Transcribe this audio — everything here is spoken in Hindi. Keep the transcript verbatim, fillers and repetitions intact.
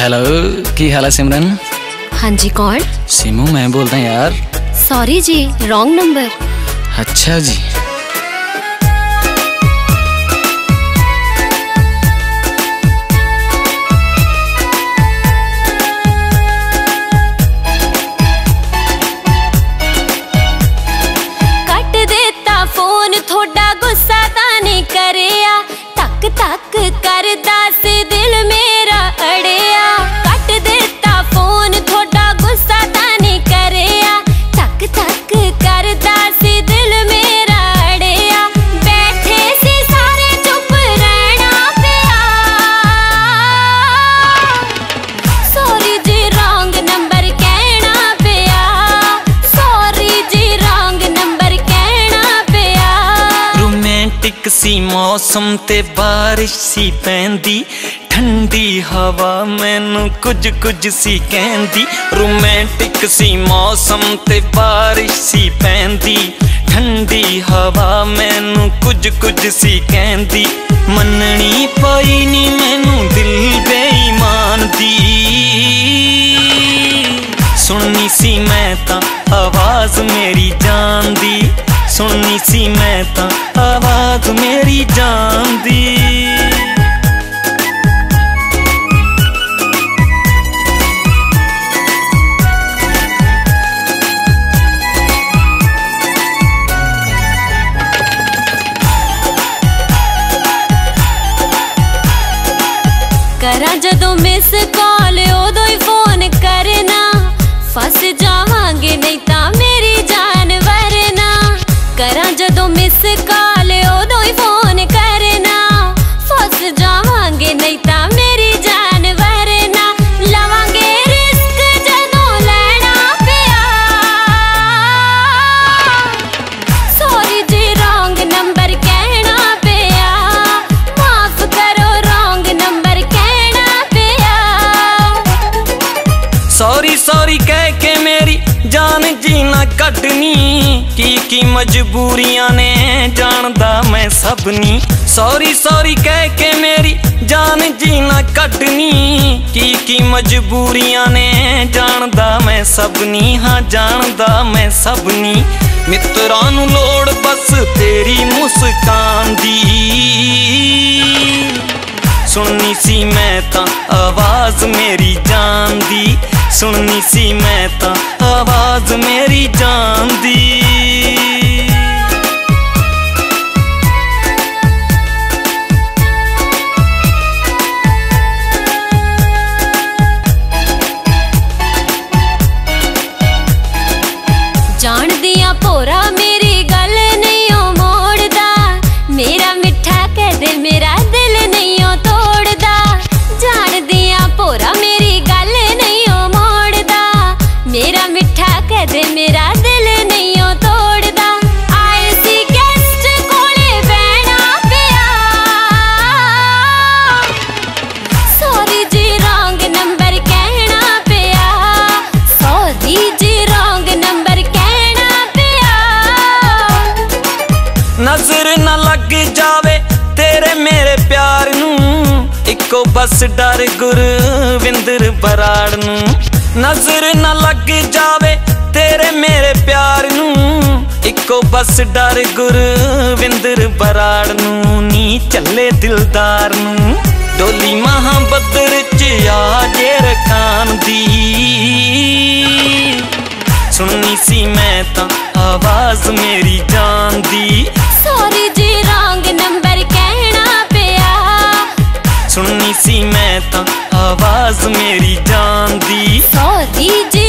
हेलो, की हाल है सिमरन? हाँ जी, कौन? सिमू मैं बोलता हूँ यार। सॉरी जी, रॉन्ग नंबर। अच्छा जी। कट देता फोन, थोड़ा गुस्सा ताने करे आ, तक तक कर दास दिल मेरा अड़े आ। कट देता फोन, थोड़ा गुस्सा ताने करे आ, तक तक कर दास दिल मेरा। सी मौसम ते बारिश सी पैंदी, ठंडी हवा मैनू कुछ कुछ सी कहंदी। रोमांटिक सी मौसम ते बारिश सी पैंदी, ठंडी हवा मैनू कुछ कुछ सी कहंदी। मननी पाई नी मैनू दिल बेईमान दी, सुननी सी मैं तां आवाज़ मेरी जान दी, सुननी सी मैं तां आवाज़ मेरी जान दी। करा जदों मिस कॉल उदों ही फोन करना, फस जावांगे नहीं तां मेरी जान वरना। करा जदों मिस कॉल उदों ही फोन करना, फस जावांगे नहीं तां मेरी जान वरना। लवांगे रिस्क जदों लेना पिया, सॉरी जी रॉन्ग नंबर कहना पिया, माफ करो रॉन्ग नंबर कहना पिया। सॉरी सॉरी कह के मेरी जान जीना कटनी, की की मजबूरियां ने जानदा मैं सबनी। सॉरी सॉरी कह के मेरी जान जीना कटनी, की की मजबूरियां ने जानदा मैं सबनी। हाँ जानदा मैं सबनी, मित्रा नू लोड़ बस तेरी मुस्कान दी, सुननी सी मैं तां आवाज़ मेरी जान दी, सुननी सी मैं तां आवाज़ मेरी जान दी। जान दिया भोरा मेरी गल नहीं ओ मोड़दा, मेरा मिठा कह दे मेरा दिल नहीं ओ तोड़दा। जान दिया भोरा मेरी गल नहीं ओ मोड़दा, मेरा मिठा कह दे मेरा दिल नहीं ओ तोड़दा। आए सी गेस्ट कोले बहना पिया, सॉरी जी रॉन्ग नंबर कहना पिया, सॉरी जी रॉन्ग नंबर कहना पिया। नजर ना लग जावे तेरे मेरे प्यार नू, इको बस डर गुरविंदर बराड़ नू। नजर ना लग जावे तेरे मेरे प्यार नू, इको बस डर गुरविंदर बराड़ नू। नी चले दिलदार नू डोली महा बदर च आजे रखान दी, सुननी सी मैं तां आवाज मेरी जान दी, सॉरी जी रॉन्ग नंबर कहना पिया, सुननी सी मैं तां आवाज मेरी जान दी, सॉरी।